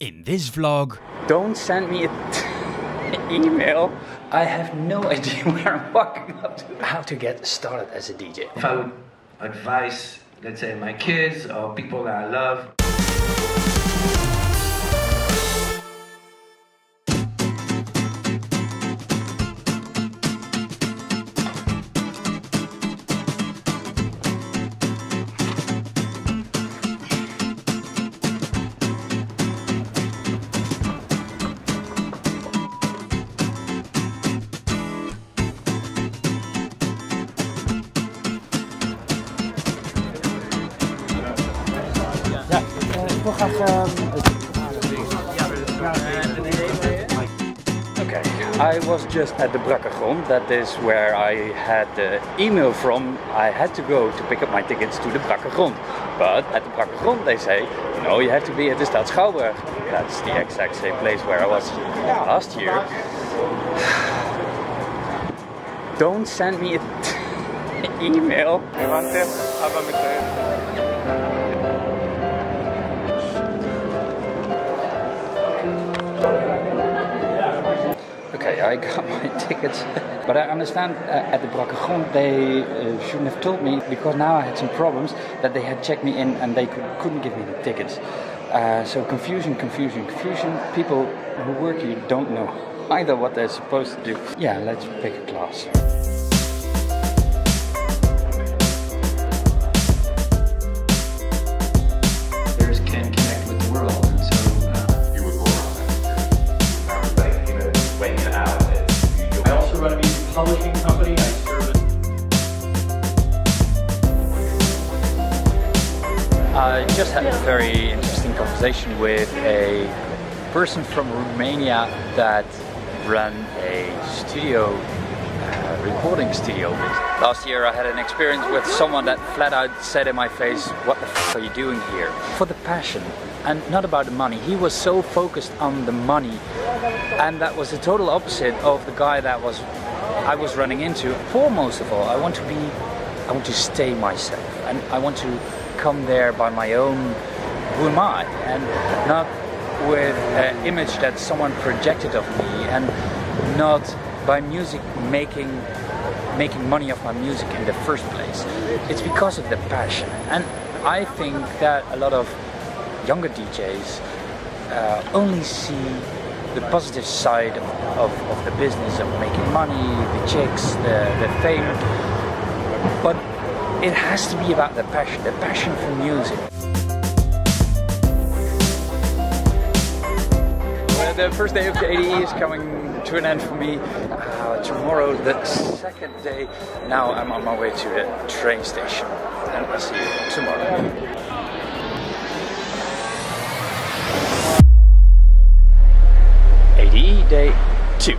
In this vlog... Don't send me an email. I have no idea where I'm walking up to. How to get started as a DJ. If I would advise, let's say, my kids or people that I love. Okay, I was just at the Brakkegrond, that is where I had the email from. I had to go to pick up my tickets to the Brakkegrond. But at the Brakkegrond they say, no, you have to be at the Stadsschouwburg. That's the exact same place where I was last year. Don't send me an email. Okay, I got my tickets, but I understand at the Brakkegrond they shouldn't have told me, because now I had some problems that they had checked me in and they couldn't give me the tickets. So confusion. People who work here don't know either what they're supposed to do. Yeah, let's pick a class. I just had a very interesting conversation with a person from Romania that ran a studio, recording studio. Last year I had an experience with someone that flat out said in my face, what the f*** are you doing here? For the passion and not about the money. He was so focused on the money, and that was the total opposite of the guy that was I was running into. Foremost of all, I want to stay myself, and I want to come there by my own who am I, and not with an image that someone projected of me, and not by music making money off my music in the first place. It's because of the passion, and I think that a lot of younger DJs only see the positive side of the business, of making money, the chicks, the fame, but it has to be about the passion for music. Well, the first day of the ADE is coming to an end for me. Tomorrow, the second day, now I'm on my way to the train station, and I'll see you tomorrow. Day 2.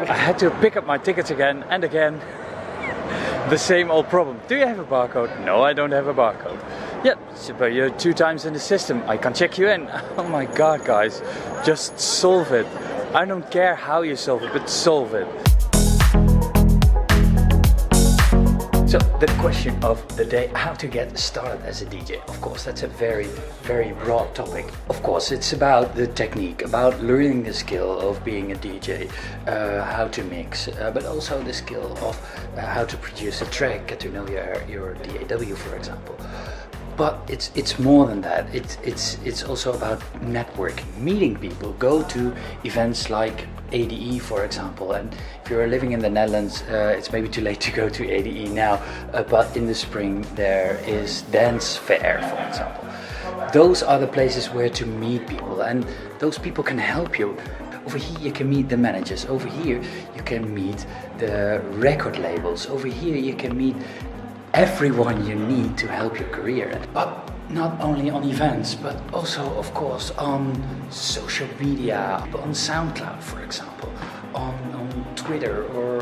I had to pick up my tickets again and again. The same old problem. Do you have a barcode? No, I don't have a barcode. Yep, but you're 2 times in the system. I can check you in. Oh my god, guys. Just solve it. I don't care how you solve it, but solve it. So the question of the day, how to get started as a DJ. Of course, that's a very, very broad topic. Of course, it's about the technique, about learning the skill of being a DJ, how to mix, but also the skill of how to produce a track, get to know your DAW, for example. But it's more than that. It's also about networking, meeting people, go to events like ADE, for example. And if you're living in the Netherlands, it's maybe too late to go to ADE now, but in the spring there is Dance Fair, for example. Those are the places where to meet people, and those people can help you. Over here you can meet the managers, over here you can meet the record labels, over here you can meet everyone you need to help your career. But not only on events, but also of course on social media, on SoundCloud for example, on Twitter or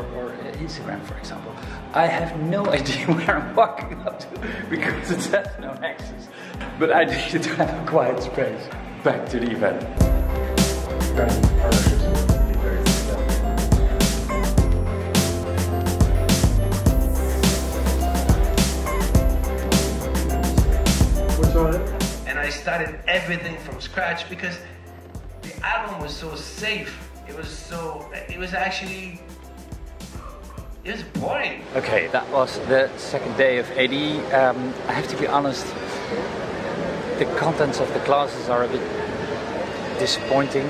Instagram for example. I have no idea where I'm walking up to because it has no access. But I needed to have a quiet space. Back to the event. started everything from scratch because the album was so safe. It was boring. Okay, that was the second day of ADE. I have to be honest, the contents of the classes are a bit disappointing,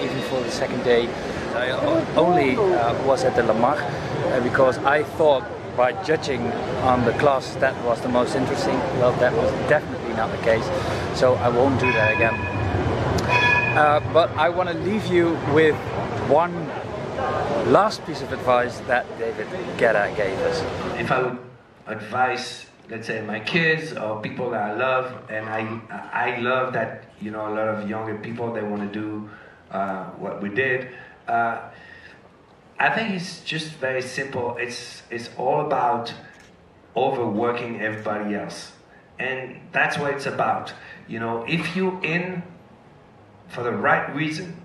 even for the second day. I only was at the Lamarck because I thought by judging on the class that was the most interesting. Well, that was definitely not the case, so I won't do that again. But I want to leave you with one last piece of advice that David Guetta gave us. If I would advise, let's say, my kids or people that I love, and I love that, you know, a lot of younger people, they want to do what we did. I think it's just very simple. It's all about overworking everybody else, and that's what it's about. You know, if you're in for the right reason,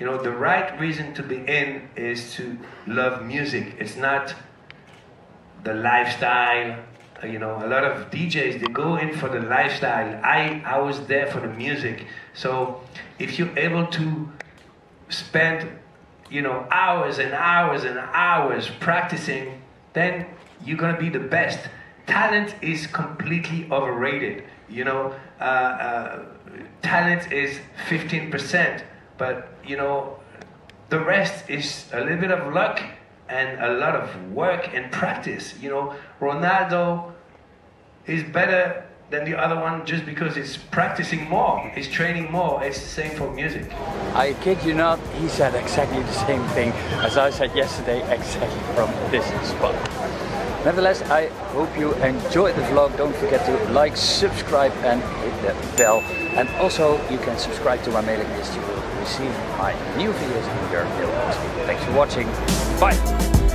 you know, the right reason to be in is to love music. It's not the lifestyle. You know, a lot of DJs, they go in for the lifestyle. I was there for the music. So if you're able to spend, you know, hours and hours and hours practicing, then you're gonna be the best. Talent is completely overrated. You know, talent is 15%, but you know, the rest is a little bit of luck and a lot of work and practice. You know, Ronaldo is better than the other one just because he's practicing more, he's training more. It's the same for music. I kid you not, he said exactly the same thing as I said yesterday, exactly from this spot. Nevertheless, I hope you enjoyed the vlog. Don't forget to like, subscribe and hit the bell. And also, you can subscribe to my mailing list. You will receive my new videos in your mailbox. Thanks for watching. Bye!